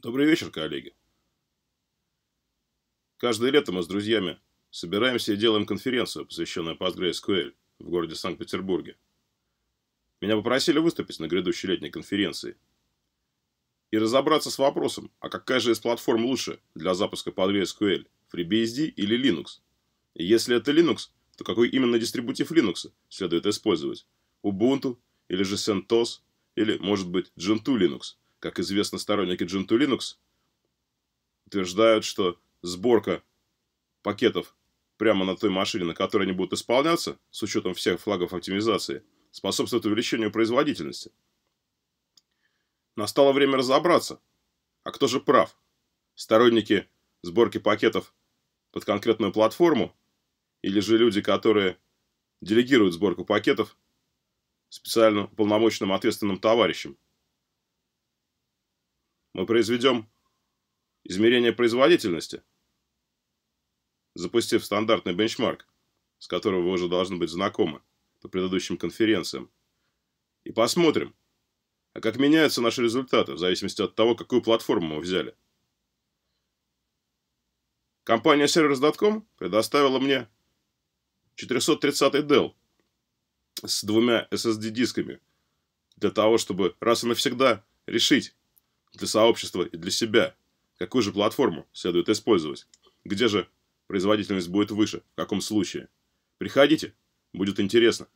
Добрый вечер, коллеги. Каждое лето мы с друзьями собираемся и делаем конференцию, посвященную PostgreSQL в городе Санкт-Петербурге. Меня попросили выступить на грядущей летней конференции и разобраться с вопросом, а какая же из платформ лучше для запуска PostgreSQL, FreeBSD или Linux? И если это Linux, то какой именно дистрибутив Linux следует использовать? Ubuntu или же CentOS или, может быть, Gentoo Linux? Как известно, сторонники Gentoo Linux утверждают, что сборка пакетов прямо на той машине, на которой они будут исполняться, с учетом всех флагов оптимизации, способствует увеличению производительности. Настало время разобраться, а кто же прав? Сторонники сборки пакетов под конкретную платформу или же люди, которые делегируют сборку пакетов специально уполномоченным ответственным товарищам? Мы произведем измерение производительности, запустив стандартный бенчмарк, с которым вы уже должны быть знакомы по предыдущим конференциям, и посмотрим, а как меняются наши результаты в зависимости от того, какую платформу мы взяли. Компания Service.com предоставила мне 430-й Dell с двумя SSD-дисками для того, чтобы раз и навсегда решить для сообщества и для себя, какую же платформу следует использовать, где же производительность будет выше, в каком случае. Приходите, будет интересно.